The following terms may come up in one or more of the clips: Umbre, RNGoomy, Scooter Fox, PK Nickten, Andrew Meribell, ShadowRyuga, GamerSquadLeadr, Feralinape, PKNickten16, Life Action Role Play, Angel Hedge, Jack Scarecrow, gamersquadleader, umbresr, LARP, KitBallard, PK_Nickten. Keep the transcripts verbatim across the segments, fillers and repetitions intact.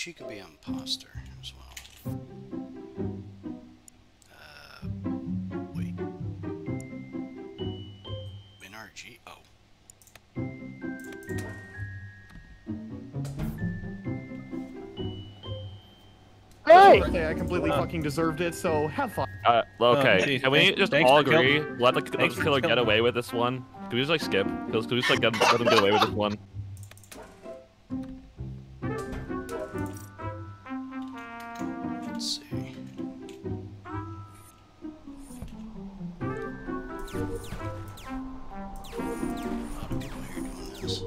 she could be an imposter as well. Uh, wait. N R G? Oh. Hey! Hey, I completely uh, fucking deserved it, so have fun. Uh, okay, um, can we just all agree? Let the killer get away with this one. Can we just like skip? Can we just like let them get away with this one? Let's see. A lot of people here doing this.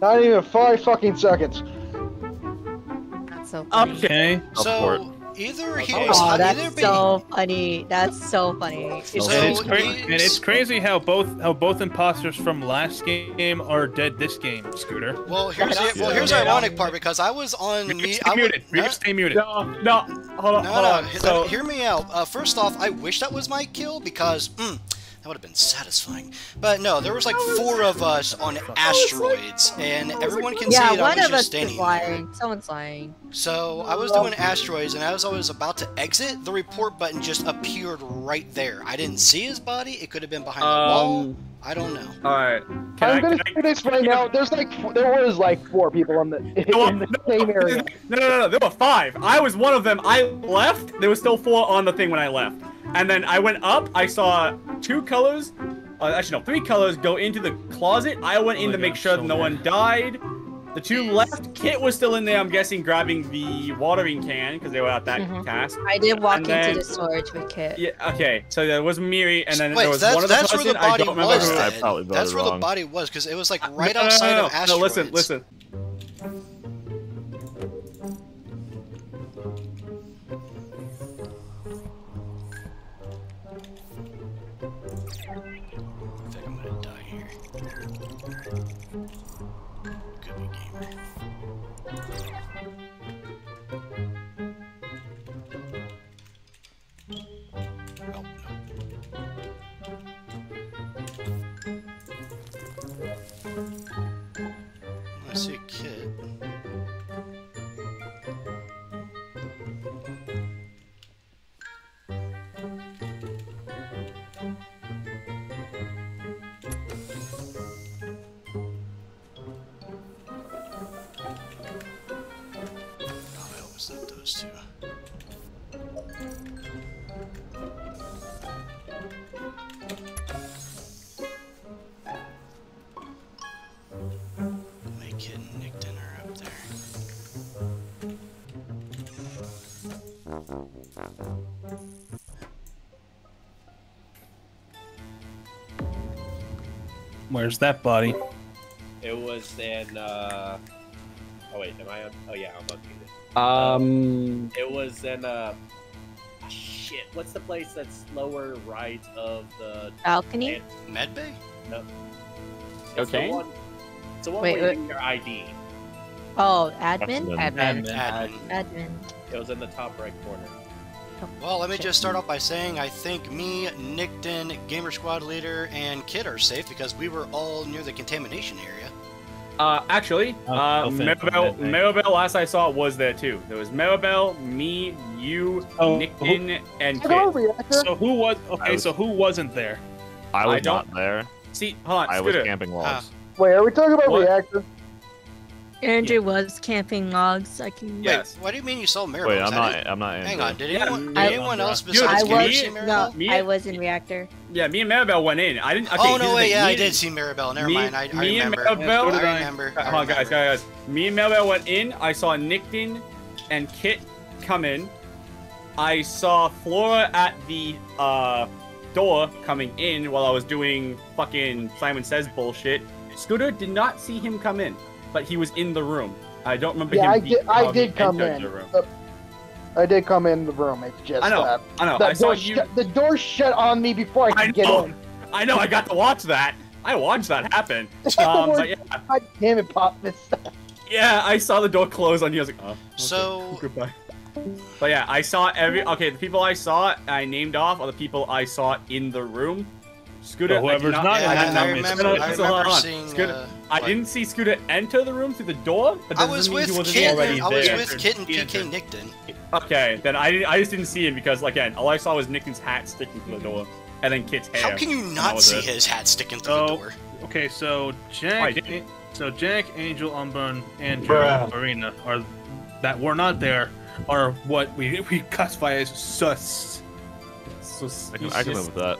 Not even five fucking seconds. That's so funny. Okay. So either he was oh, that's be... so funny. That's so funny. So so it's crazy. And it's crazy how both how both imposters from last game are dead this game, Scooter. Well, here's the, well here's the ironic part because I was on. We stay muted. We stay muted. No, no, hold on, no, hold on. No, so... hear me out. Uh, first off, I wish that was my kill because. Mm, That would have been satisfying. But no, there was like four of us on asteroids, and everyone can see it. I was just standing there. Someone's lying. So I was doing asteroids, and as I was about to exit, the report button just appeared right there. I didn't see his body. It could have been behind the wall. I don't know. All right. I'm gonna do this right now. There's like there was like four people on the in the same area. No, no, no, no. There were five. I was one of them. I left. There was still four on the thing when I left. And then I went up, I saw two colors, uh, actually no, three colors go into the closet. I went oh in to make sure so no bad. one died. The two left, Kit was still in there, I'm guessing, grabbing the watering can, because they were at that mm-hmm. task. I did walk and into then, the storage with Kit. Yeah, okay, so there was Miri, and then Wait, there was that's, one of the that's person, where the body I don't remember was, who I probably voted That's where wrong. the body was, because it was like right no, outside no, no, no, of asteroids. No, listen, listen. Where's that body? It was in, uh... Oh wait, am I on? Oh yeah, I'm unmuted. Um... It was in, uh... Oh, shit, what's the place that's lower right of the... Balcony? Medbay? No. It's okay. The one... It's the one wait, where you get your I D. Oh, admin? Admin. Admin. Admin. Admin. Admin. It was in the top right corner. Well, let me just start off by saying I think me, Nickten, Gamer Squad Leader, and Kit are safe because we were all near the contamination area. Uh, actually, oh, uh, Meribell, Meribell, last I saw, was there too. There was Meribell, me, you, oh, Nickten, who? and Kit. So who was? Okay, was, so who wasn't there? I was I not there. See, hold on, I was camping logs. Uh, Wait, are we talking about what? reactor? Andrew yeah. was camping logs. I can. Yes. Wait, what do you mean you saw Meribell? Wait, I'm not. Didn't... I'm not. Andrew. Hang on. Did anyone, yeah, did anyone else besides Dude, I was, see Meribell? No, me, I was in reactor. Yeah, me and Meribell went in. I didn't. Okay, oh no way! Yeah, me, I did see Meribell. Never me, mind. I, I me remember. And Meribell, I remember. Come on, guys, guys, guys. Me and Meribell went in. I saw Nickten and Kit come in. I saw Flora at the uh, door coming in while I was doing fucking Simon Says bullshit. Scooter did not see him come in. But he was in the room. I don't remember yeah, him. I did, I did come in. The room. The, I did come in the room. It's just I know. That, I know. I saw you. The door shut on me before I could I get in. I know. I got to watch that. I watched that happen. Um, but yeah. God damn it, Pop. Yeah, I saw the door close on you. I was like, oh. Okay. So, goodbye. But yeah, I saw every... Okay, the people I saw, I named off, are the people I saw in the room. Scooter, so whoever's not, not in that I, I remember, no, I remember seeing... Scooter, uh, I didn't see Scooter enter the room through the door, but I was with Kitten, I was there. with Kitten PKNickten. Okay, then I, I just didn't see him because, again, all I saw was Nickten's hat sticking through the door, and then Kit's hair. How can you not see it. his hat sticking through so, the door? Okay, so Jack, oh, so Jack, Angel, Umbun, and Marina are that were not there are what we we classify as sus. sus I can, I can live with that.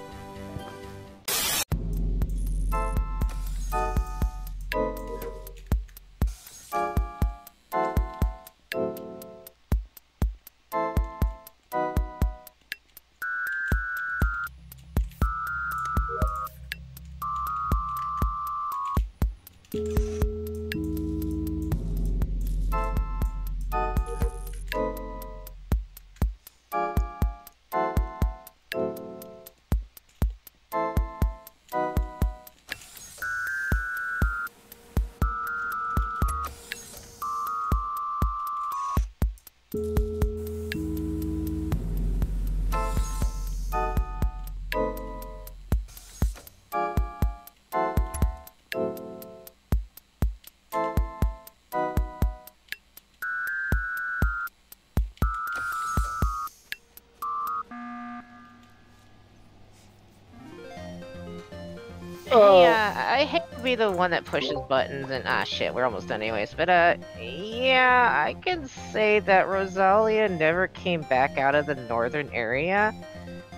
Be the one that pushes buttons and ah shit, we're almost done anyways, but uh yeah, I can say that Rosalia never came back out of the northern area,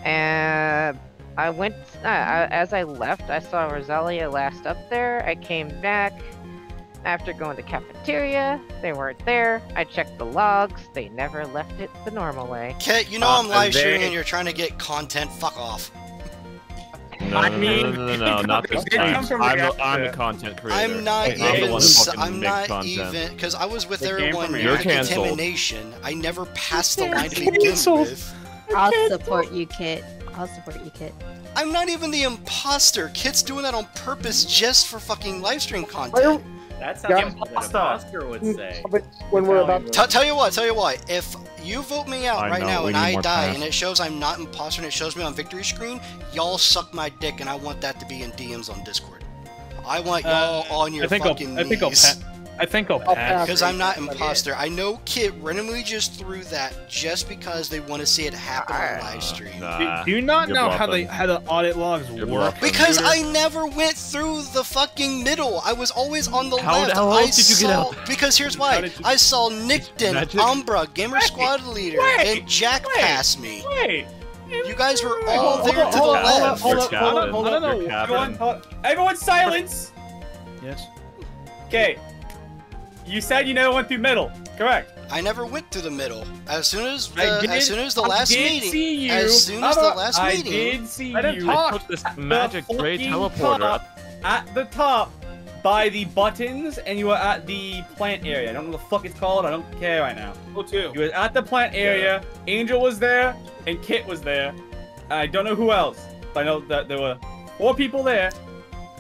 and I went uh, I, as I left, I saw Rosalia last up there. I came back after going to cafeteria. They weren't there. I checked the logs. They never left it the normal way. Kit, you know uh, I'm live streaming and you're trying to get content. Fuck off. No, I mean, no, no, no, no, no, no, not this time. I'm the, I'm the content creator. I'm not even. I'm not even. Because I was with everyone in contamination. I never passed the line to begin with. I'll support you, Kit. I'll support you, Kit. I'm not even the imposter. Kit's doing that on purpose just for fucking livestream content. That's how an imposter would say. When we're about to tell you what, tell you what, if you vote me out right now and I die and it shows I'm not imposter and it shows me on victory screen, y'all suck my dick, and I want that to be in D Ms on Discord. I want y'all on your fucking knees. I think I'll pass. Because I'm not imposter. I know Kit randomly just threw that just because they want to see it happen on live stream. Do you not know how they how the audit logs work? Because I never went through the fucking middle. I was always on the left. How else did you get out? Because here's why. I saw Nickten, Umbra, Gamer Squad Leader, and Jack pass me. Wait. You guys were all there to the left. Hold up, hold up, hold up, hold up. Everyone silence. Yes. Okay. You said you never went through middle, correct? I never went through the middle. As soon as the, did, as soon as the last meeting, see you. as soon as the last I meeting, I did see I you. I put this magic gray teleporter up at the top by the buttons, and you were at the plant area. I don't know what the fuck it's called. I don't care right now. Oh, too. You were at the plant area. Yeah. Angel was there, and Kit was there. I don't know who else. But I know that there were four people there.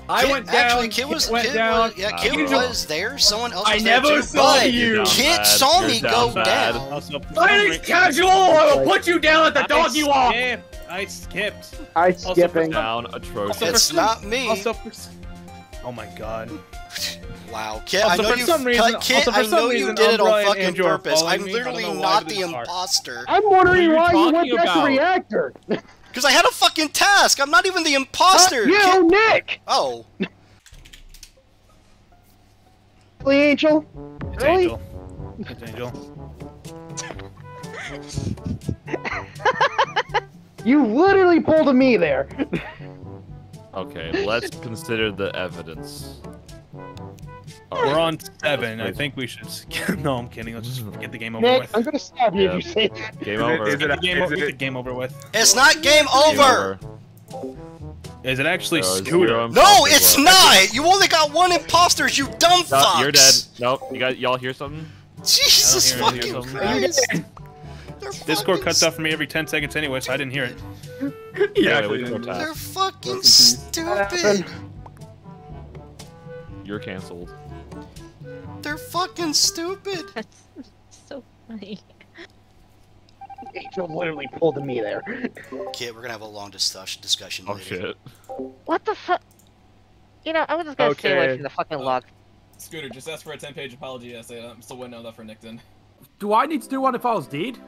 I Kit, went down. Actually, Kit was, Kit went Kit down. Was, yeah, Kit Angel. was there. Someone else was I there never too, saw you. Kit saw me go bad. down. Fighting's casual. I will put you down at the I dog you are. I skipped. I skipping down atrocious. It's not me. Also for, oh my god. Wow, Kit. Also I know you cut Kit. I know you did it on fucking purpose. I'm literally not the imposter. I'm wondering why you went back to the reactor. Because I had a fucking task! I'm not even the imposter! Not you, Nick! Oh. Really, Angel? It's really? Angel. It's Angel. You literally pulled a me there! Okay, let's consider the evidence. Right. We're on seven. I think we should. No, I'm kidding. Let's just get the game over Nick, with. I'm gonna stab you yeah. if you say that. Game over. Is it, is it, game, is it, is it game over with? It's not game over. Game over. Is it actually so Scooter? It no, it's well. not. You only got one imposter. You dumb no, fucks. You're dead. Nope. You guys, y'all hear something? Jesus hear, fucking hear something. Christ. Discord cuts out for me every ten seconds anyway, so I didn't hear it. Yeah, yeah we didn't. They're fucking stupid. You're canceled. They're fucking stupid. That's so funny. Angel literally pulled a me there. Kid, we're gonna have a long discussion oh, later. Oh shit. What the fuck? You know, I was just gonna okay. stay away from the fucking uh, log. Scooter, just ask for a ten page apology essay. I'm still waiting on that for Nickten. Do I need to do one if I was dead?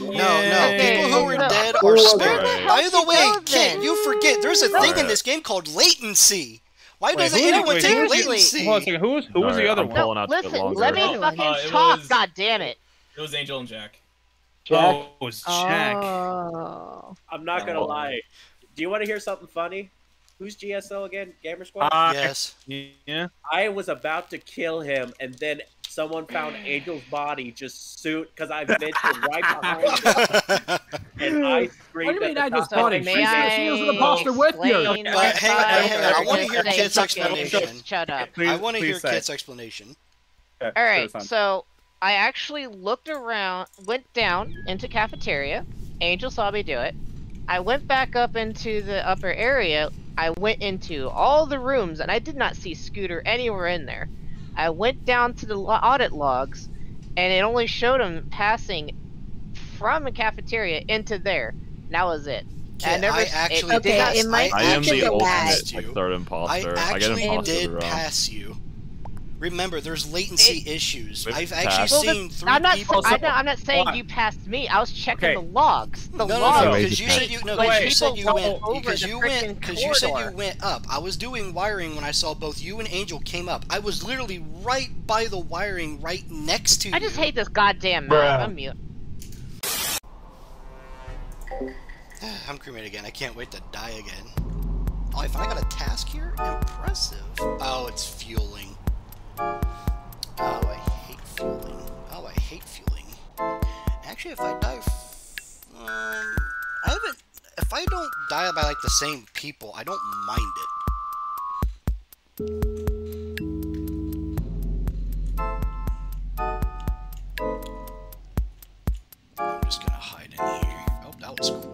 No, no. People who are no. dead are spared. Right. By the way, Kid, you forget there's a thing right. in this game called latency. Why wait, doesn't anyone wait, take latency? Hold on a second. Who was, who was right, the other I'm one? No, out listen, let me fucking uh, talk, was, God damn it. It was Angel and Jack. Jack? Oh, it was Jack. Oh. I'm not gonna oh. lie. Do you want to hear something funny? Who's G S L again? Gamer Squad? Uh, yes. Yeah. I was about to kill him, and then someone found Angel's body just suit because I vented right behind him. And I screamed. What do you mean Angel's body? She was an imposter with you. But hang on, hang on. I want to hear Kit's explanation. Shut up. I want to hear Kit's explanation. All right, so I actually looked around, went down into cafeteria. Angel saw me do it. I went back up into the upper area. I went into all the rooms, and I did not see Scooter anywhere in there. I went down to the audit logs, and it only showed him passing from a cafeteria into there. And that was it. Kid, I never. I actually it, okay, passed, it might I am the oldest like third imposter. I actually I imposter did pass you. Remember, there's latency it, issues. I've actually well, seen three I'm not, people. I'm not, I'm not saying what? you passed me. I was checking okay. the logs. The no, no, logs. No, because you said you, no, you, said you went because you went because you said you went up. I was doing wiring when I saw both you and Angel came up. I was literally right by the wiring, right next to. I you. just hate this goddamn map. I'm mute. I'm cremated again. I can't wait to die again. Oh, I finally got a task here. Impressive. Oh, it's fueling. Oh, I hate fueling. Oh, I hate fueling. Actually, if I die... Um, I haven't... If I don't die by, like, the same people, I don't mind it. I'm just gonna hide in here. Oh, that was quick.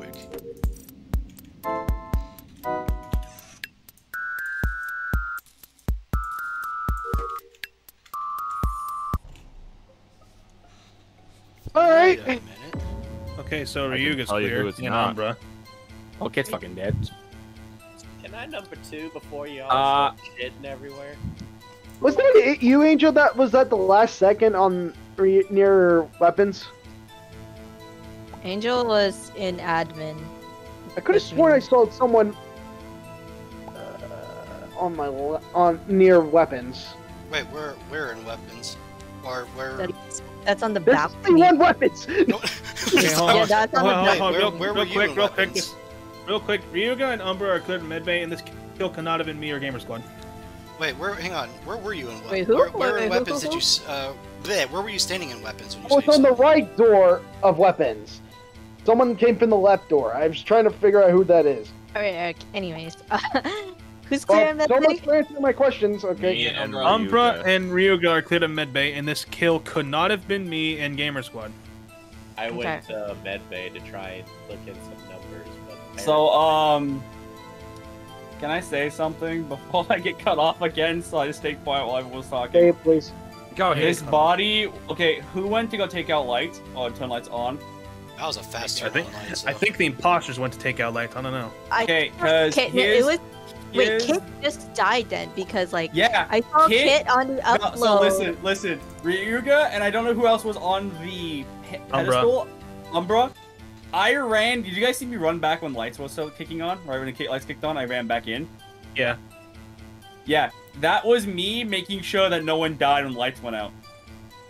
Alright! Okay, so Ryuga's clear, you know, bruh. Oh, Kit's fucking dead. Can I number two before you all uh, start shitting everywhere? Was that it, you, Angel? That was at the last second on near weapons? Angel was in admin. I could have sworn I saw someone uh, on my le on near weapons. Wait, we're, we're in weapons. Or where... That's on the back. One weapons. Real quick, real quick, real quick. Ryuga and Umbra are cleared in mid bay, and this kill cannot have been me or Gamer Squad. Wait, where? Hang on. Where were you in weapons? Wait, who? Where, where Wait, in who, weapons who, who, who? did you? Uh, bleh, where were you standing in weapons? When you I was on the right door of weapons. Someone came from the left door. I was trying to figure out who that is. All right. Eric, anyways, uh, who's clear well, in mid bay? So much for answering my questions. Okay. Me and Umbra, Umbra and Ryuga are cleared in mid bay, and this kill could not have been me and Gamer Squad. I okay. went to med bay to try and look at some numbers. But so, um, can I say something before I get cut off again? So I just stay quiet while everyone's talking. Hey, please. Go ahead. His body. Okay, who went to go take out lights or oh, turn lights on? That was a fast turn. I think. Line, so. I think the imposters went to take out lights. I don't know. Okay, because okay, it was. Wait, Kit just died then because like yeah, I saw Kit, Kit on the upload. No, so listen, listen, Ryuga and I don't know who else was on the pedestal. Umbra. Umbra. I ran. Did you guys see me run back when lights was still kicking on? Right when the lights kicked on, I ran back in. Yeah. Yeah, that was me making sure that no one died when lights went out.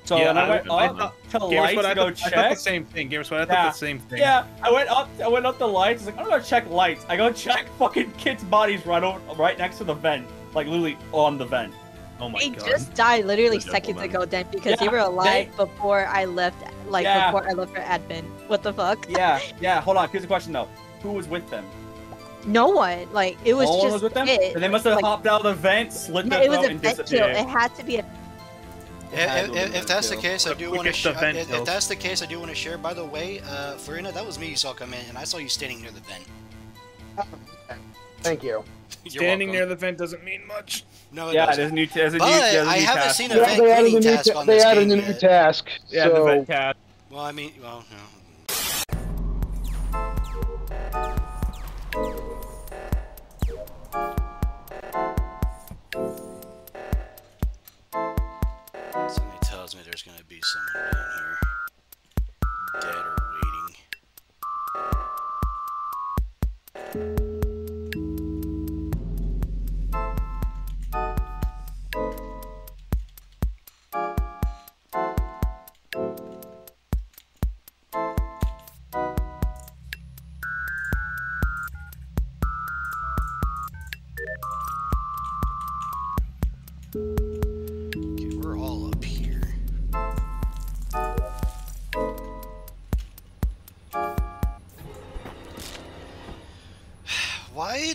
So yeah, and I, I went up to the lights to go check. I thought the same thing. Gamersquad, I thought yeah. the same thing. Yeah, I went up. I went up the lights. I was like, I'm gonna go check lights. I go check fucking Kit's bodies right over, right next to the vent, like literally on the vent. Oh my they god. They just died literally the seconds ago, then because yeah, they were alive they... before I left. Like yeah. before I left for admin. What the fuck? Yeah, yeah. Hold on. Here's the question though. Who was with them? No one. Like it was no just. No one was with them. It, they must have like, hopped out of the vent, slid no, their throat, and disappeared. It was a vent kill. It had to be a. If, if, if that's the case, I do want to. If, if that's the case, I do want to share. By the way, uh, Farina, that was me you saw come in, and I saw you standing near the vent. Thank you. Standing near the vent doesn't mean much. No, it yeah, doesn't. There's a new, there's a but new, there's a I new haven't task. seen a vent yeah, cleaning task on this game. They added a new task. Yeah, so... the vent task. Well, I mean, well, no.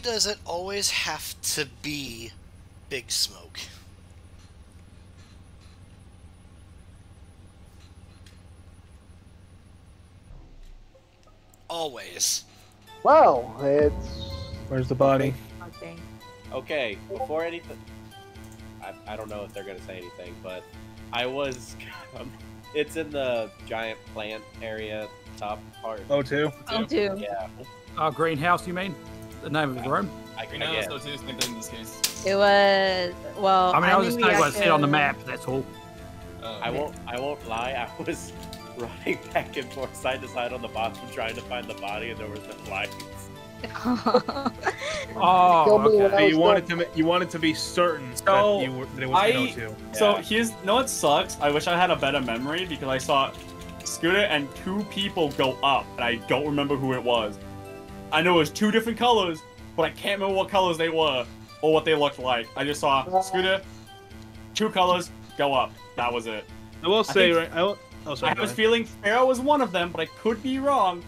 Does it always have to be Big Smoke? Always. Well, it's... Where's the body? Okay, okay before anything... I, I don't know if they're gonna say anything, but I was... Um, it's in the giant plant area, top part. Oh, two? Oh, two. Yeah. Uh, greenhouse, you mean? The name of the room? I can guess. So too, in this case. It was well. I mean, I, I was just not going to see it on the map. That's all. Uh, I won't. I won't lie. I was running back and forth, side to side on the bottom, trying to find the body, and there was the flies. oh. oh okay. So you wanted to. You wanted to be certain so that you were. That it was I, yeah. So here's. No, it sucks. I wish I had a better memory because I saw Scooter and two people go up, and I don't remember who it was. I know it was two different colors, but I can't remember what colors they were or what they looked like. I just saw Scooter, two colors, go up. That was it. I will say, I think, right? I, will, oh, sorry, I was feeling Pharaoh was one of them, but I could be wrong.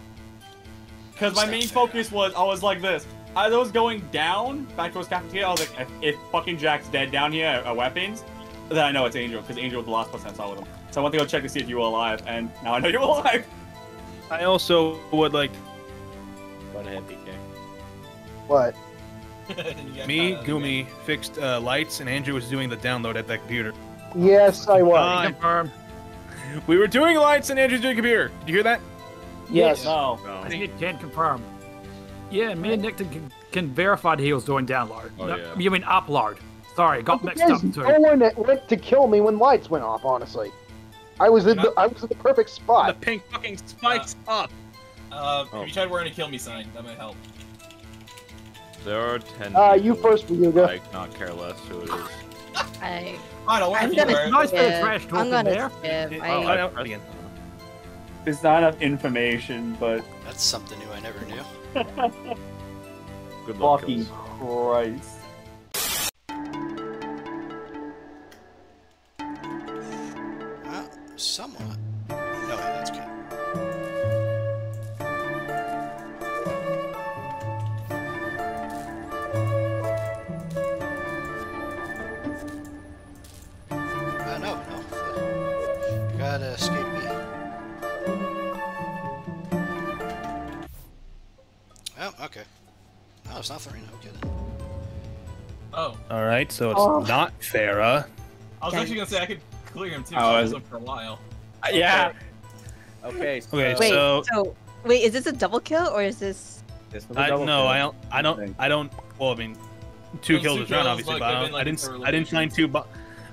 Because my main focus was, I was like this. As I was going down, back towards cafeteria, I was like, if, if fucking Jack's dead down here at, at weapons, then I know it's Angel, because Angel was the last person I saw with him. So I went to go check to see if you were alive, and now I know you're alive. I also would like... Go ahead, P K. What? Me, Goomy, fixed uh, lights, and Andrew was doing the download at that computer. Yes, I was. Uh, we were doing lights, and Andrew's doing computer. Did you hear that? Yes. No. no. I think it can confirm. Yeah, me and Nickten can, can verify that he was doing download. Oh, no, yeah. You mean upload. Sorry, got mixed up too. No one went to kill me when lights went off, honestly. I was in the, I was in the perfect spot. The pink fucking spikes uh, up. Uh, oh. If you tried wearing a kill me sign, that might help. There are ten. Uh, you first, Ryuga. I not care less who it is. I. I don't want to be aware. Nice bit of trash talking there. Skip. I, oh, I don't. Again. There's not enough information, but. That's something new I never knew. Good luck. Fucking Christ. Well, somewhat. No, that's good. It's not Farina, I'm kidding. Oh. Alright, so it's oh. not Farah. I was actually gonna say I could clear him too, so I was up for a while. Yeah! Okay, so... Okay, wait, so... so... Wait, is this a double kill, or is this... this was a I, no, kill. I don't... I don't... I don't... Well, I mean... Two kills this round, obviously, like, but I, like I didn't... I didn't find two... Bo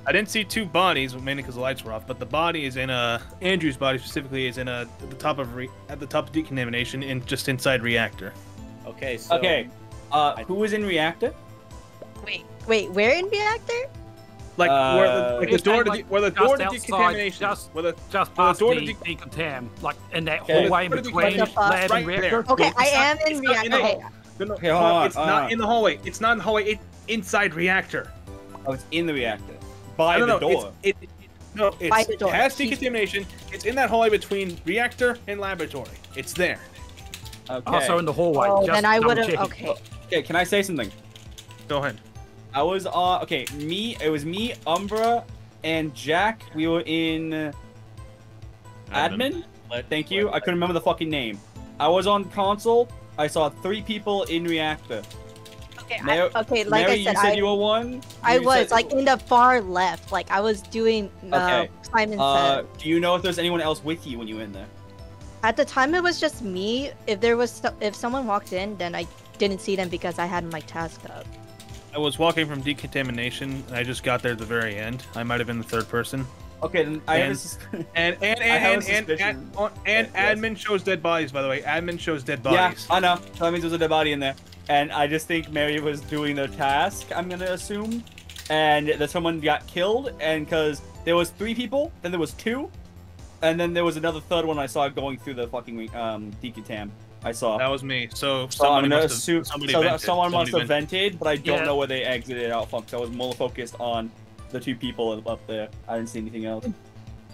I didn't see two bodies, mainly because the lights were off, but the body is in a... Andrew's body, specifically, is in a... At the top of... Re at the top of decontamination, in, just inside reactor. Okay, so... Okay. Uh, who was in reactor? Wait, wait, where in reactor? Like, uh, where the, like the door to like, de where the door to decontamination, just where the, just where the door the, to decontam, like in that okay. hallway in between lab right and reactor. There. Okay, it's I not, am in reactor. Okay, no, okay hold on, it's uh, not in the hallway. It's not in the hallway. It's inside reactor. Oh, it's in the reactor. By no, no, the no, door. It's, it, it, no, it's by the door. Past decontamination. It's in that hallway between reactor and laboratory. It's there. Okay. Also in the hallway. Oh, just then I would have. Okay. Okay, can I say something? Go ahead. I was, uh, okay, me, it was me, Umbra, and Jack. We were in admin. Thank you. I couldn't remember the fucking name. I was on console. I saw three people in reactor. Okay, Mary, I, okay like Mary, I said, you said I, you were one. You I was, said, like, in the far left. Like, I was doing uh, okay. Simon uh, said. Do you know if there's anyone else with you when you were in there? At the time, it was just me. If there was, if someone walked in, then I didn't see them because I had my task up. I was walking from decontamination, and I just got there at the very end. I might have been the third person. Okay, then I and, have a and and and and, and and and and admin shows dead bodies. By the way, admin shows dead bodies. Yeah, I know. So that means there's a dead body in there. And I just think Mary was doing their task. I'm gonna assume, and that someone got killed. And because there was three people, then there was two, and then there was another third one I saw going through the fucking um Decatam. I saw. That was me. So someone must have vented. Someone must have vented, but I don't yeah. know where they exited out from. So I was more focused on the two people up there. I didn't see anything else.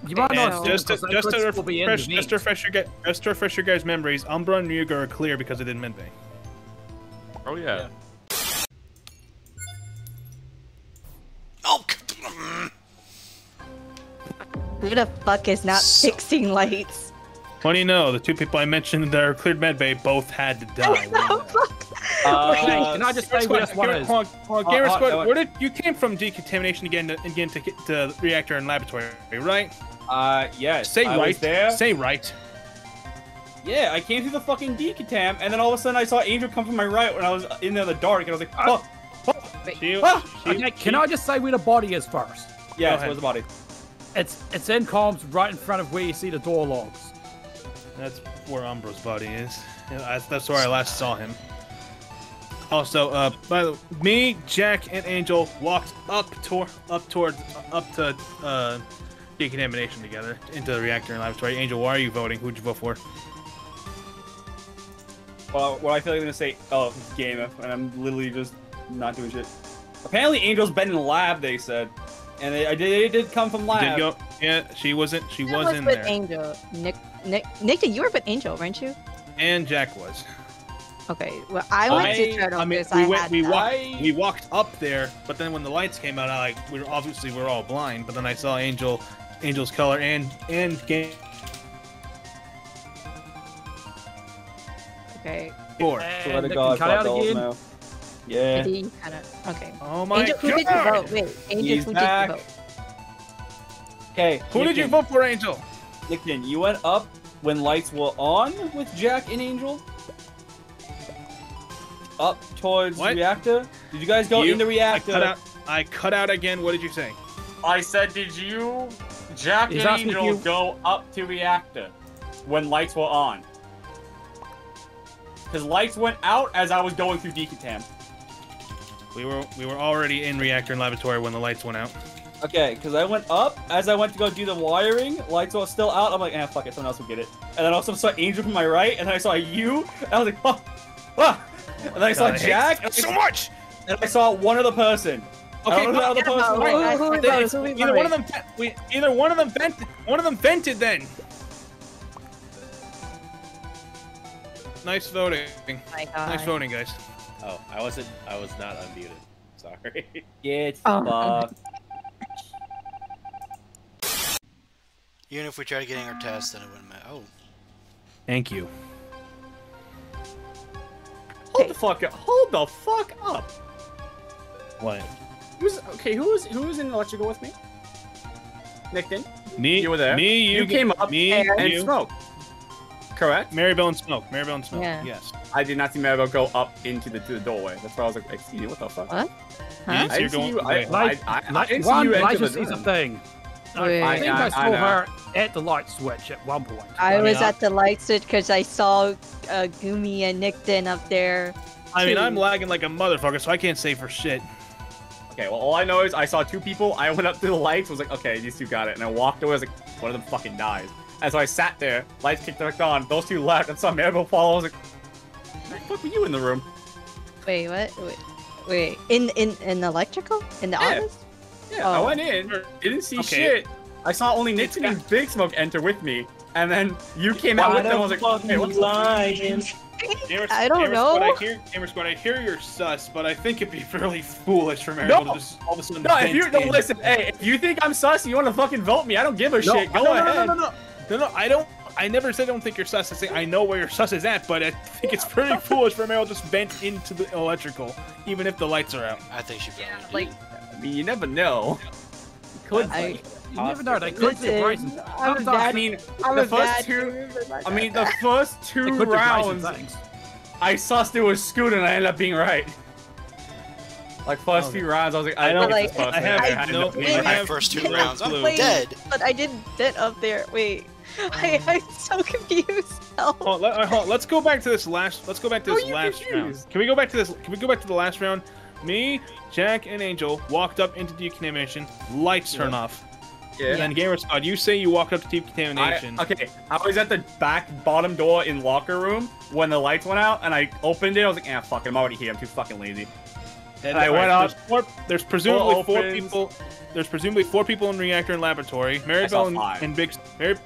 You might not. Just to refresh, just to refresh your guys, just to refresh your guys' memories. Umbra and Ryuga are clear because they didn't mint me. Oh yeah. yeah. Oh. Who the fuck is not so fixing lights? Funny, no, the two people I mentioned that are cleared medbay both had to die. No, fuck. Uh, Can I just say what one is? Gamer Squad, uh, uh, no, where did you came from? Decontamination again, to, again to get to the reactor and laboratory, right? Uh, yeah. Say I right there. Say right. Yeah, I came through the fucking decontam, and then all of a sudden I saw Angel come from my right when I was in there in the dark, and I was like, fuck. Oh, she, oh. She, okay, she, can I just say where the body is first? Yeah, where's the body? It's it's in comms right in front of where you see the door logs. That's where Umbra's body is. That's where I last saw him. Also, uh, by the way, me, Jack, and Angel walked up toward, up toward, up to uh, decontamination together into the reactor and laboratory. Angel, why are you voting? Who'd you vote for? Well, well, I feel like I'm gonna say, oh, it's game, and I'm literally just not doing shit. Apparently, Angel's been in the lab. They said, and they, I did, they did come from lab. Did go, yeah, she wasn't. She was, was in with there. Angel, Nick. Nick, Nickten, you were with Angel, weren't you? And Jack was. Okay, well, I went I, to Turtle. I mean, we, I went, we, walked, we walked up there, but then when the lights came out, I like we were obviously we were all blind. But then I saw Angel, Angel's color, and and game. Okay. Four. And God, cut out again. Now. Yeah. Did he cut out? Okay. Oh my Angel, God! Who did you vote? Wait, Angel, He's who back. did you vote? Okay. Who Nickten. did you vote for, Angel? Nickten, you went up when lights were on with Jack and Angel? Up towards what? reactor? Did you guys go you, in the reactor? I cut, out, I cut out again. What did you say? I said, did you, Jack He's and Angel, you... go up to reactor when lights were on? Because lights went out as I was going through Decatam. We were, we were already in reactor and laboratory when the lights went out. Okay, because I went up, as I went to go do the wiring, lights were still out, I'm like, eh, fuck it, someone else will get it. And then also saw Angel from my right, and then I saw you, and I was like, oh, oh. oh and then I saw God, Jack, I and I so saw, much! And I saw one other person. Okay, but, the other person. Right. Who, who, they, who, who, either, one of them, we, either one of them vented, one of them vented then. Nice voting. My God. Nice voting, guys. Oh, I wasn't, I was not unmuted. Sorry. Yeah, it's oh. fucked. Even if we tried getting our test, then it wouldn't matter. Oh. Thank you. Hold the fuck up. Hold the fuck up. What? Who's, okay, who was, who was in electrical with me? Nickten? Me. You were there. Me, you. You came up me, and, and Smoke. Correct? Meribell and Smoke. Meribell and Smoke. Yeah. Yes. I did not see Meribell go up into the, the doorway. That's why I was like, excuse me, what the fuck? What? Huh? I didn't see you. I, I, I, I didn't see you enter the room. thing. I, I think I, I saw I her at the light switch at one point. I, I mean, was I, at the light switch because I saw uh, Goomy and Nickten up there. I too. mean, I'm lagging like a motherfucker, so I can't say for shit. Okay, well, all I know is I saw two people. I went up to the lights, was like, okay, these two got it. And I walked away, I was like, one of them fucking dies. And so I sat there, lights kicked back on, those two left, and saw Meribell fall. I was like, what the fuck were you in the room? Wait, what? Wait, wait. In, in, in electrical? In the yeah. office? Yeah, oh. I went in, didn't see okay. shit. I saw only Nickten and Big Smoke enter with me, and then you came out I with them. I was like, hey, what's Gamer, I don't Gamer know. Squad, I hear, Gamer Squad, I hear you're sus, but I think it'd be fairly foolish for Meribell no. to just all of a sudden. No, if you don't listen, hey, if you think I'm sus, you want to fucking vote me? I don't give a no, shit. Go no, no, ahead. No, no, no, no, no. I don't. I never said I don't think you're sus. I say I know where your sus is at, but I think it's pretty foolish for Meribell to just vent into the electrical, even if the lights are out. I think she probably yeah, like. I mean, you never know. You could. I, you never know. They could surprise you. I mean, the first two. I mean, the first two rounds. I sussed it was Scooter, and I ended up being right. Like first oh, few rounds, I was like, I don't like, I have, I have no. My first two rounds, I'm wait, dead. But I did that up there. Wait, I, I'm so confused. Help. Oh, let, uh, hold, let's go back to this last. Let's go back to this last confused? round. Can we go back to this? Can we go back to the last round? Me, Jack, and Angel walked up into decontamination. Lights yeah. turn off. Yeah. And then GamersQuad, you say you walked up to decontamination. I, okay, I was at the back bottom door in locker room when the lights went out, and I opened it. I was like, ah, eh, fuck it, I'm already here. I'm too fucking lazy. And I went up. There's, four, there's presumably four people. There's presumably four people in reactor and laboratory. Maribel and, and Big. Mary,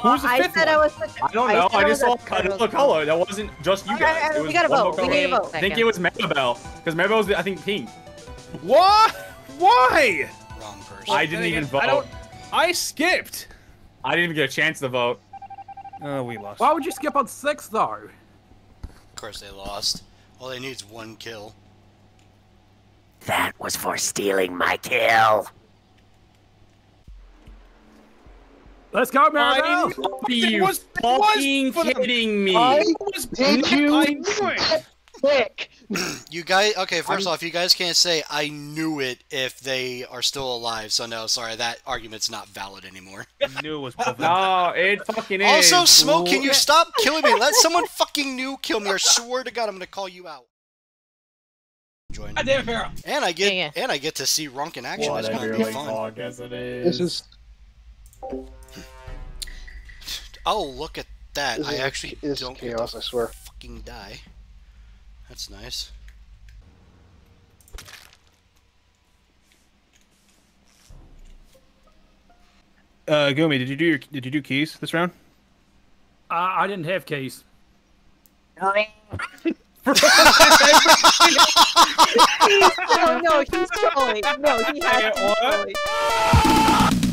who's the I fifth said one? I was. The, I don't know. I, I just saw color. color. That wasn't just you guys. Right, it was we got a vote. We need a vote. I think it was Maribel because Maribel was, I think, pink. What? Why? Wrong person. I didn't even vote. I, don't, I skipped. I didn't even get a chance to vote. Oh, we lost. Why would you skip on six though? Of course they lost. All they need is one kill. That was for stealing my kill. Let's go, Maribel! Are you was, fucking was kidding me? I was Did you pick? You guys, okay, first I'm, off, you guys can't say I knew it if they are still alive, so no, sorry, that argument's not valid anymore. I knew it was public. No, it fucking is. Also, Smoke, can you stop killing me? Let someone fucking new kill me, or swear to God I'm gonna call you out. Join I did, and I get yeah, yeah. and I get to see Ronk in action. What it's gonna really be fun. Fog as it is. This is. Oh, look at that! This I actually is don't chaos. Get to I swear. Fucking die. That's nice. Uh, Goomy, did you do your did you do keys this round? Uh, I didn't have keys. no, no, he's trolling. No, he has to be trolling.